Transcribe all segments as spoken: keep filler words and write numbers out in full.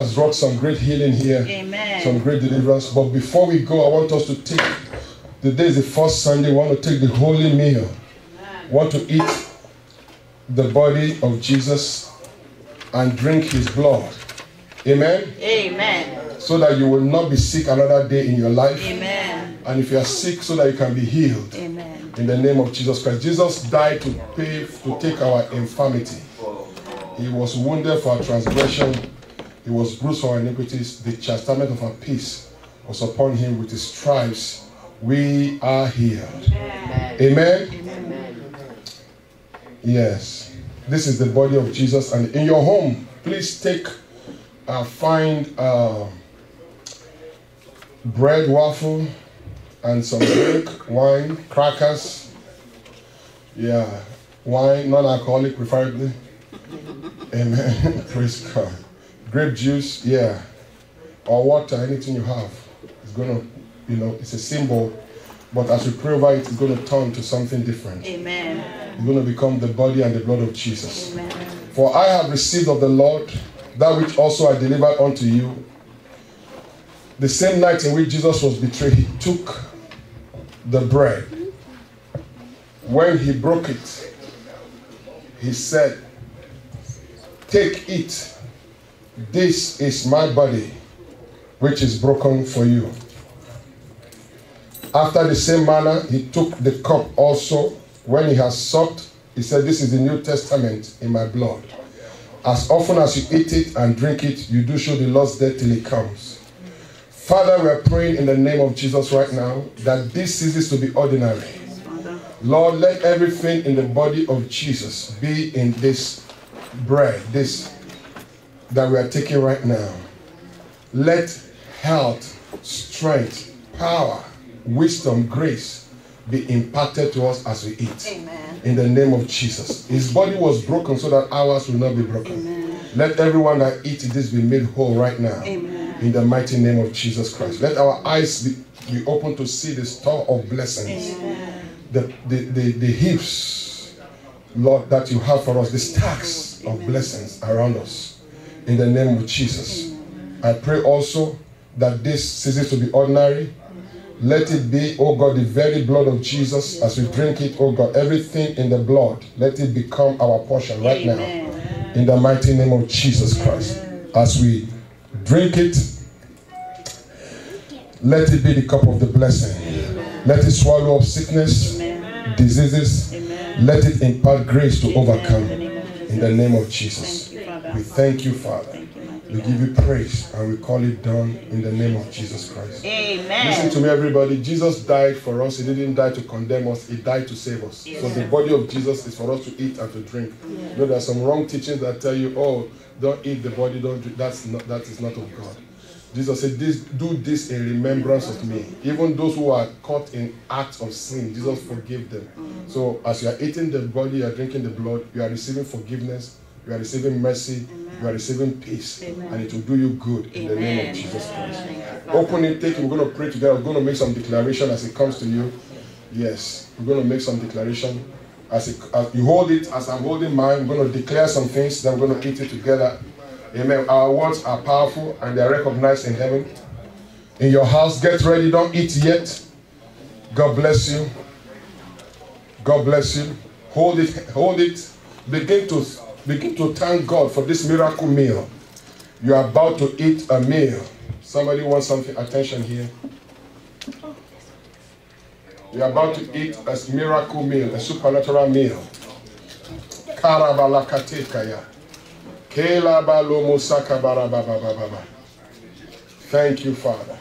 has brought some great healing here. Amen. Some great deliverance. But before we go, I want us to take, today is the first Sunday, we want to take the holy meal. Amen. We want to eat the body of Jesus and drink his blood. Amen? Amen. So that you will not be sick another day in your life. Amen. And if you are sick, so that you can be healed. Amen. In the name of Jesus Christ. Jesus died to pay, to take our infirmity. He was wounded for our transgression. He was bruised for our iniquities. The chastisement of our peace was upon him. With his stripes, we are healed. Amen. Amen. Amen. Yes. This is the body of Jesus. And in your home, please take, uh, find uh, bread, waffle, and some milk, wine, crackers. Yeah, wine, non-alcoholic, preferably. Amen. Praise God. Grape juice, yeah, or water, anything you have. It's going to, you know, it's a symbol. But as we pray over it, it's going to turn to something different. Amen. It's going to become the body and the blood of Jesus. Amen. For I have received of the Lord that which also I delivered unto you. The same night in which Jesus was betrayed, he took the bread. When he broke it, he said, "Take it. This is my body, which is broken for you." After the same manner, he took the cup also. When he has supped, he said, "This is the New Testament in my blood. As often as you eat it and drink it, you do show the Lord's death till he comes." Father, we are praying in the name of Jesus right now that this ceases to be ordinary. Lord, let everything in the body of Jesus be in this bread, this that we are taking right now. Let health, strength, power, wisdom, grace be imparted to us as we eat. Amen. In the name of Jesus. His body was broken so that ours will not be broken. Amen. Let everyone that eats this be made whole right now. Amen. In the mighty name of Jesus Christ. Let our eyes be, be open to see the store of blessings. Amen. The, the, the, the heaps, Lord, that you have for us, the stacks of Amen. Blessings around us. In the name of Jesus. Amen. I pray also that this ceases to be ordinary. Let it be, oh God, the very blood of Jesus. As we drink it, oh God, everything in the blood, let it become our portion right Amen. Now. In the mighty name of Jesus Christ. As we drink it, let it be the cup of the blessing. Amen. Let it swallow up sickness, Amen. Diseases. Amen. Let it impart grace to Amen. Overcome. In the name of Jesus. Thank you, we thank you, Father. Thank you, we give you praise and we call it done in the name of Jesus Christ. Amen. Listen to me, everybody. Jesus died for us. He didn't die to condemn us. He died to save us. Yes. So the body of Jesus is for us to eat and to drink. Yes. You know, there are some wrong teachings that tell you, oh, don't eat the body, don't drink. That's not, that is not of God. Jesus said, this, do this in remembrance of me. Even those who are caught in acts of sin, Jesus forgave them. Mm-hmm. So as you are eating the body, you are drinking the blood, you are receiving forgiveness, you are receiving mercy, Amen. You are receiving peace, Amen. And it will do you good in Amen. The name of Jesus Christ. Amen. Open it, take it, we're going to pray together, we're going to make some declaration as it comes to you. Yes, we're going to make some declaration. As, it, as you hold it, as I'm holding mine, we're going to declare some things, then we're going to eat it together. Amen. Our words are powerful and they are recognized in heaven. In your house, get ready. Don't eat yet. God bless you. God bless you. Hold it. Hold it. Begin to, begin to thank God for this miracle meal. You are about to eat a meal. Somebody wants something. Attention here. You are about to eat a miracle meal, a supernatural meal. Karabalakatekaya. Thank you, Father.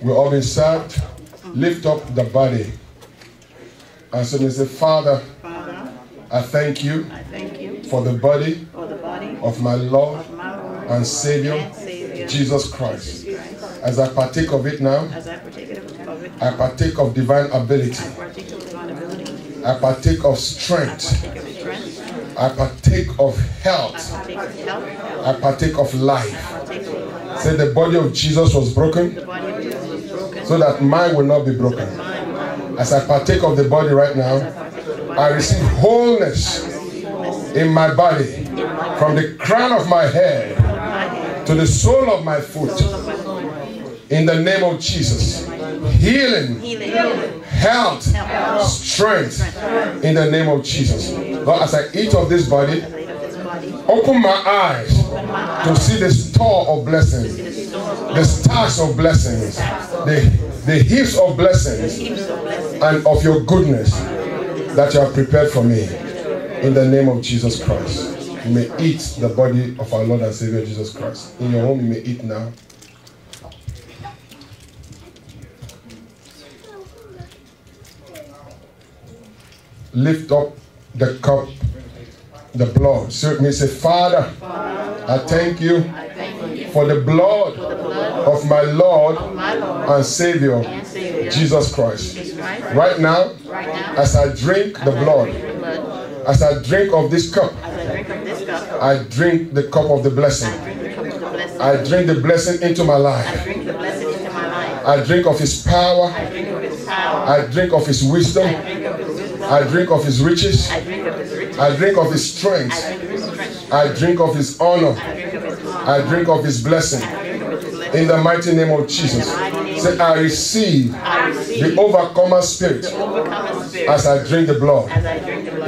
We're all served. Lift up the body. And so they say, Father, Father I, thank you I thank you for the body, for the body of my Lord, of my Lord and Savior, and Savior Jesus Christ. Jesus Christ. As I partake of it now, As I partake of it now I partake of divine ability. I partake of strength. I partake of health. I partake of life. Say the body of Jesus was broken so that mine will not be broken. As I partake of the body right now, I receive wholeness in my body, from the crown of my head to the sole of my foot. In the name of Jesus. Healing, health, strength. In the name of Jesus. Lord, as I eat of this body, open my eyes to see the store of blessings, the stars of blessings, the, the heaps of blessings, and of your goodness that you have prepared for me. In the name of Jesus Christ. You may eat the body of our Lord and Savior Jesus Christ. In your home, you may eat now. Lift up the cup, the blood. So it may say, Father, I thank you for the blood of my Lord and Savior Jesus Christ. Right now, as I drink the blood, as I drink of this cup, I drink the cup of the blessing. I drink the blessing into my life. I drink of his power. I drink of his wisdom. I drink of his riches. I drink of his strength. I drink of his honor. I drink of his blessing. In the mighty name of Jesus. Say, I receive the overcomer spirit as I drink the blood.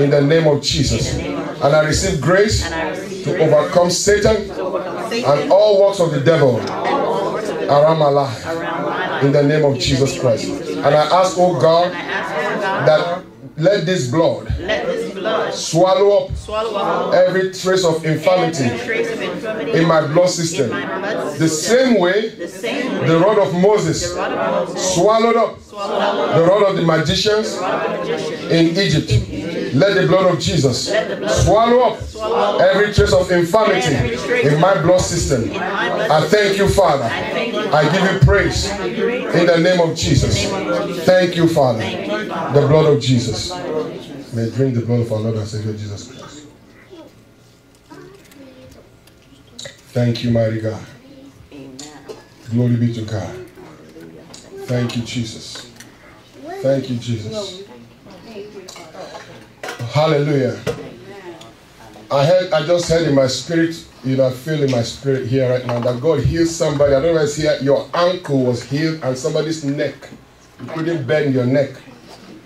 In the name of Jesus. And I receive grace to overcome Satan and all works of the devil around my life. In the name of Jesus Christ. And I ask, oh God, that let this blood swallow up every trace of infirmity in my blood system. The same way the rod of Moses swallowed up the rod of the magicians in Egypt. Let the blood of Jesus swallow up every trace of infirmity in my blood system. I thank you, Father. I give you praise in the name of Jesus. Thank you, Father. The blood of Jesus. May I drink the blood of our Lord and Savior Jesus Christ. Thank you, mighty God. Glory be to God. Thank you, Jesus. Thank you, Jesus. Hallelujah. I heard, I just heard in my spirit, you know, I feel in my spirit here right now that God healed somebody. I don't know if it's here, your ankle was healed and somebody's neck. You couldn't bend your neck.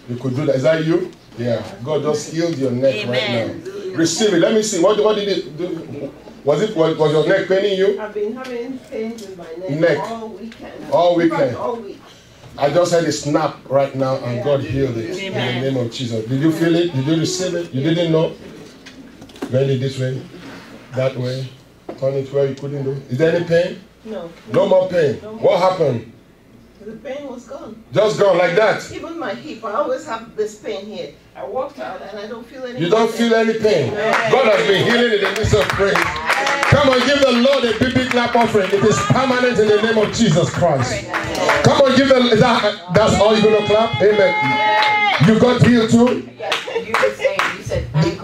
You could do that. Is that you? Yeah. God just healed your neck Amen. Right now. Receive it. Let me see. What, what did it do? Was it was, was your neck paining you? I've been having pains in my neck, neck. all weekend. All weekend. All week. I just had a snap right now, and God healed it in the name of Jesus. Did you feel it? Did you receive it? You didn't know? Bend it this way, that way, turn it where you couldn't do. Is there any pain? No. No more pain. No more. What happened? The pain was gone. Just gone like that? Even my hip, I always have this pain here. I walked out and I don't feel any pain. You don't feel any pain? God has been healing in the midst of praise. Come on, give the Lord a big, big clap offering. It is permanent in the name of Jesus Christ. Come on, give the, that, that's all you're going to clap? Amen. You got healed too?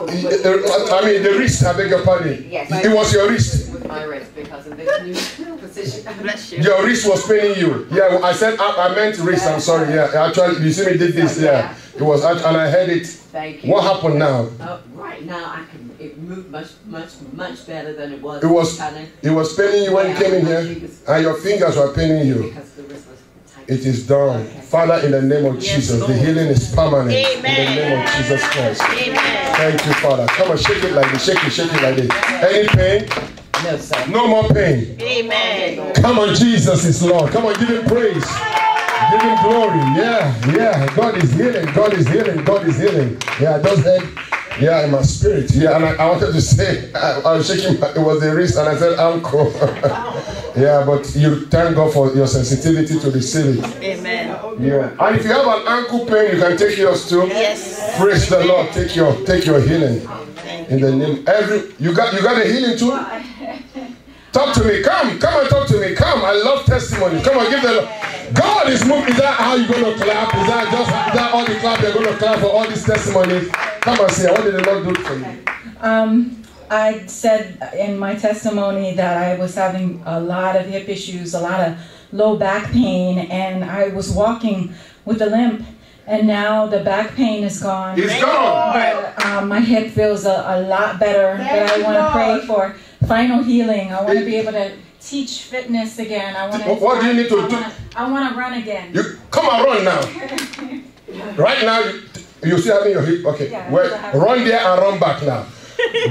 I mean, the wrist, I beg your pardon. Yes, it was your wrist. With my wrist, because in this new position, bless you. Your wrist was paining you. Yeah, I said I, I meant wrist. I'm sorry. Yeah, actually, you see me did this. Yeah, it was, and I heard it. Thank you. What happened now? Uh, right now, I can. It moved much, much, much better than it was. It was. It was paining you when yeah, you came in here, and your fingers were paining you. Because the wrist was tight. It is done, okay. Father. In the name of yes, Jesus, Lord. The healing is permanent. Amen. In the name of Jesus Christ. Amen. Thank you, Father. Come on, shake it like this. Shake it, shake it like this. Any pain? No, sir. No more pain. Amen. Come on, Jesus is Lord. Come on, give him praise. Give him glory. Yeah, yeah. God is healing. God is healing. God is healing. Yeah, I just heard. Yeah, in my spirit. Yeah, and I, I wanted to say, I, I was shaking. It was the wrist, and I said, ankle. Yeah, but you thank God for your sensitivity to receive it. Amen. Yeah. And if you have an ankle pain, you can take yours too. Yes. Praise the Lord. Take your take your healing. In the name every you got you got a healing too? Talk to me. Come. Come and talk to me. Come. I love testimony. Come on, give the Lord. God is moving. Is that how you're gonna clap? Is that just is that all the clap they're gonna clap for all these testimonies? Come and see. What did the Lord do for you? Um I said in my testimony that I was having a lot of hip issues, a lot of low back pain, and I was walking with a limp. And now the back pain is gone. It's gone. But um, my hip feels a, a lot better. But I want to pray for final healing. I want to be able to teach fitness again. I want to. What do you need to I do? Wanna, I want to run again. You come on, run now. Right now, you, you still having your hip. Okay, yeah, well, run there and run back now.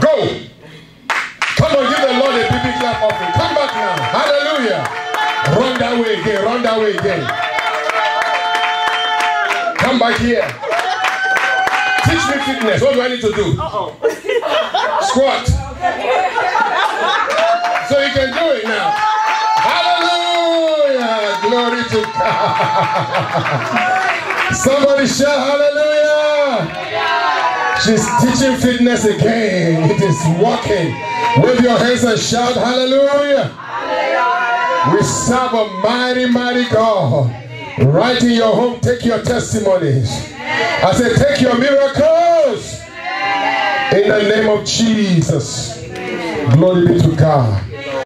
Go. Come on, give the Lord a big clap offering. Come back now. Hallelujah. Run that way again. Run that way again. Come back here. Teach me fitness. What do I need to do? Uh-oh. Squat. So you can do it now. Hallelujah. Glory to God. Somebody shout hallelujah. She's teaching fitness again. It is working. Wave your hands and shout hallelujah. We serve a mighty, mighty God. Right in your home, take your testimonies. Amen. I said, take your miracles. Amen. In the name of Jesus. Amen. Glory be to God.